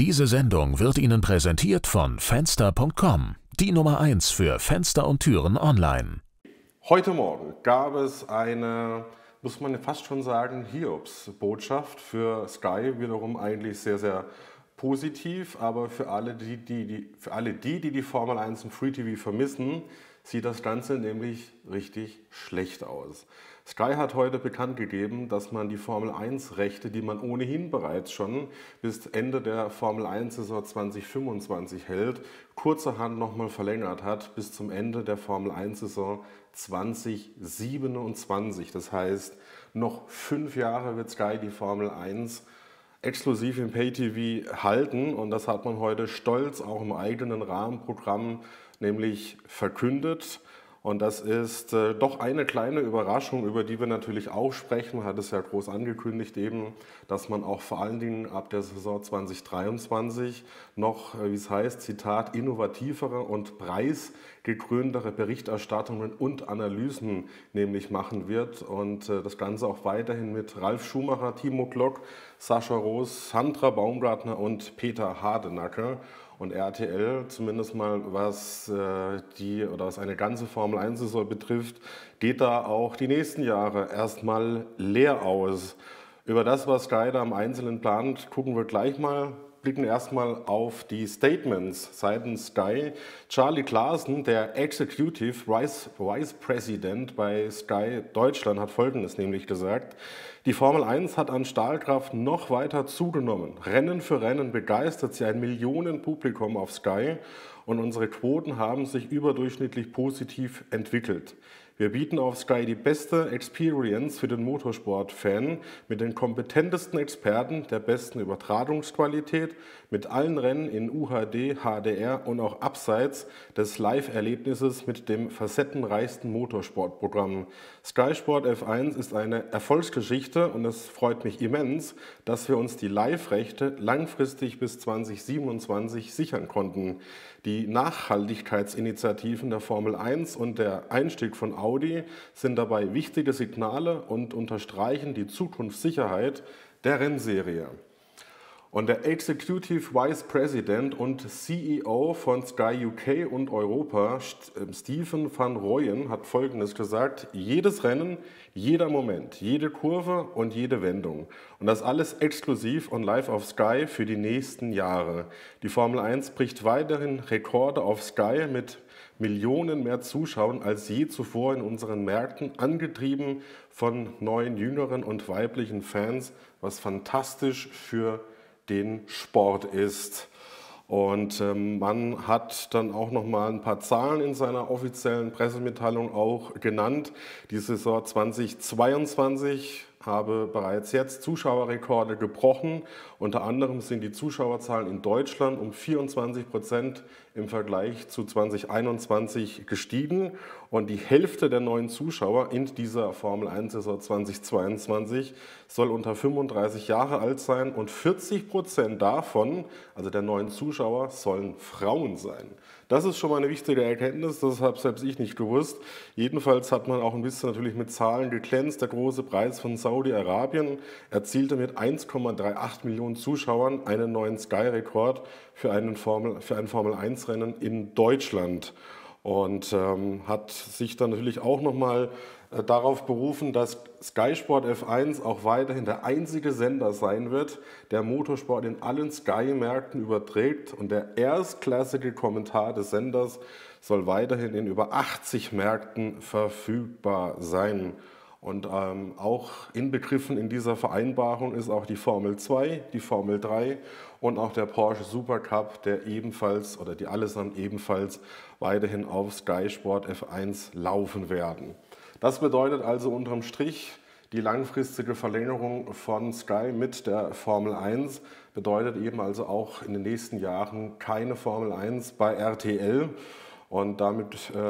Diese Sendung wird Ihnen präsentiert von Fenster.com, die Nummer 1 für Fenster und Türen online. Heute Morgen gab es eine, muss man fast schon sagen, Hiobsbotschaft für Sky, wiederum eigentlich sehr, sehr positiv, aber für alle, die Formel 1 und Free TV vermissen, sieht das Ganze nämlich richtig schlecht aus. Sky hat heute bekannt gegeben, dass man die Formel 1 Rechte, die man ohnehin bereits schon bis Ende der Formel 1 Saison 2025 hält, kurzerhand nochmal verlängert hat bis zum Ende der Formel 1 Saison 2027. Das heißt, noch 5 Jahre wird Sky die Formel 1 exklusiv im Pay-TV halten, und das hat man heute stolz auch im eigenen Rahmenprogramm nämlich verkündet, und das ist doch eine kleine Überraschung, über die wir natürlich auch sprechen. Man hat es ja groß angekündigt eben, dass man auch vor allen Dingen ab der Saison 2023 noch, wie es heißt, Zitat, innovativere und preisgekröntere Berichterstattungen und Analysen nämlich machen wird, und das Ganze auch weiterhin mit Ralf Schumacher, Timo Glock, Sascha Roos, Sandra Baumgartner und Peter Hardenacker. Und RTL, zumindest mal was was eine ganze Formel 1-Saison betrifft, geht da auch die nächsten Jahre erstmal leer aus. Über das, was Sky da im Einzelnen plant, gucken wir gleich mal. Blicken erstmal auf die Statements seitens Sky. Charlie Klassen, der Executive Vice President bei Sky Deutschland, hat Folgendes nämlich gesagt: Die Formel 1 hat an Stahlkraft noch weiter zugenommen. Rennen für Rennen begeistert sie ein Millionenpublikum auf Sky, und unsere Quoten haben sich überdurchschnittlich positiv entwickelt. Wir bieten auf Sky die beste Experience für den Motorsport-Fan mit den kompetentesten Experten, der besten Übertragungsqualität, mit allen Rennen in UHD, HDR und auch abseits des Live-Erlebnisses mit dem facettenreichsten Motorsportprogramm. Sky Sport F1 ist eine Erfolgsgeschichte, und es freut mich immens, dass wir uns die Live-Rechte langfristig bis 2027 sichern konnten. Die Nachhaltigkeitsinitiativen der Formel 1 und der Einstieg von Audi sind dabei wichtige Signale und unterstreichen die Zukunftssicherheit der Rennserie. Und der Executive Vice President und CEO von Sky UK und Europa, Stephen van Rooyen, hat Folgendes gesagt: Jedes Rennen, jeder Moment, jede Kurve und jede Wendung. Und das alles exklusiv und live auf Sky für die nächsten Jahre. Die Formel 1 bricht weiterhin Rekorde auf Sky mit Millionen mehr Zuschauern als je zuvor in unseren Märkten, angetrieben von neuen, jüngeren und weiblichen Fans, was fantastisch für den Sport ist. Und man hat dann auch noch mal ein paar Zahlen in seiner offiziellen Pressemitteilung auch genannt. Die Saison 2022 habe bereits jetzt Zuschauerrekorde gebrochen. Unter anderem sind die Zuschauerzahlen in Deutschland um 24% im Vergleich zu 2021 gestiegen. Und die Hälfte der neuen Zuschauer in dieser Formel 1-Saison 2022 soll unter 35 Jahre alt sein. Und 40% davon, also der neuen Zuschauer, sollen Frauen sein. Das ist schon mal eine wichtige Erkenntnis, das habe selbst ich nicht gewusst. Jedenfalls hat man auch ein bisschen natürlich mit Zahlen geglänzt. Der große Preis von Saudi-Arabien erzielte mit 1,38 Millionen Zuschauern einen neuen Sky-Rekord für ein Formel-1-Rennen in Deutschland. Und hat sich dann natürlich auch nochmal darauf berufen, dass Sky Sport F1 auch weiterhin der einzige Sender sein wird, der Motorsport in allen Sky-Märkten überträgt, und der erstklassige Kommentar des Senders soll weiterhin in über 80 Märkten verfügbar sein. Und auch inbegriffen in dieser Vereinbarung ist auch die Formel 2, die Formel 3 und auch der Porsche Supercup, der ebenfalls, oder die allesamt ebenfalls, weiterhin auf Sky Sport F1 laufen werden. Das bedeutet also unterm Strich, die langfristige Verlängerung von Sky mit der Formel 1 bedeutet eben also auch in den nächsten Jahren keine Formel 1 bei RTL. Und damit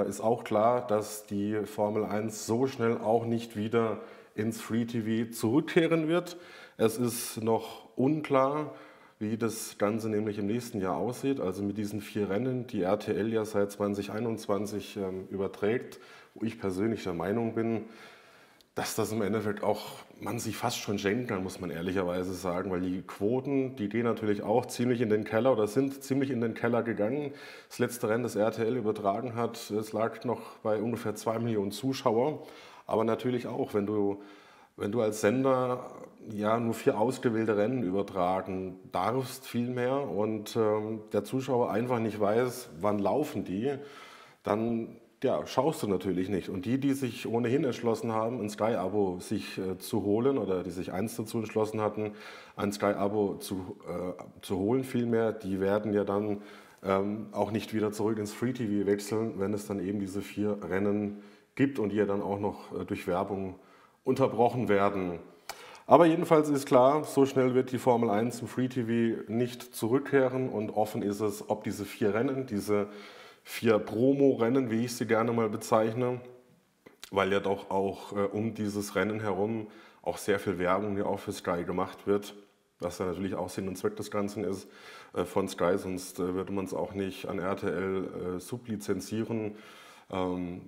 ist auch klar, dass die Formel 1 so schnell auch nicht wieder ins Free TV zurückkehren wird. Es ist noch unklar, wie das Ganze nämlich im nächsten Jahr aussieht. Also mit diesen 4 Rennen, die RTL ja seit 2021 überträgt, wo ich persönlich der Meinung bin, dass das im Endeffekt auch man sich fast schon schenken kann, muss man ehrlicherweise sagen, weil die Quoten, die gehen natürlich auch ziemlich in den Keller oder sind ziemlich in den Keller gegangen. Das letzte Rennen, das RTL übertragen hat, es lag noch bei ungefähr 2 Millionen Zuschauer. Aber natürlich auch, wenn du als Sender ja nur 4 ausgewählte Rennen übertragen darfst, viel mehr, und der Zuschauer einfach nicht weiß, wann laufen die, dann ja, schaust du natürlich nicht. Und die sich ohnehin entschlossen haben, ein Sky-Abo sich zu holen, oder die sich einst dazu entschlossen hatten, ein Sky-Abo zu holen vielmehr, die werden ja dann auch nicht wieder zurück ins Free-TV wechseln, wenn es dann eben diese 4 Rennen gibt und die ja dann auch noch durch Werbung unterbrochen werden. Aber jedenfalls ist klar, so schnell wird die Formel 1 im Free-TV nicht zurückkehren, und offen ist es, ob diese 4 Rennen, diese 4 Promo-Rennen, wie ich sie gerne mal bezeichne, weil ja doch auch um dieses Rennen herum auch sehr viel Werbung ja auch für Sky gemacht wird, was ja natürlich auch Sinn und Zweck des Ganzen ist von Sky, sonst würde man es auch nicht an RTL sublizenzieren.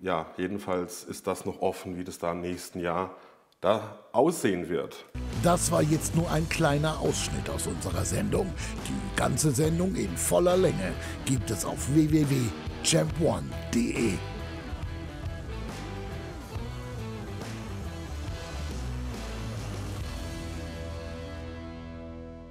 Ja, jedenfalls ist das noch offen, wie das da im nächsten Jahr da aussehen wird. Das war jetzt nur ein kleiner Ausschnitt aus unserer Sendung. Die ganze Sendung in voller Länge gibt es auf www.champ1.de.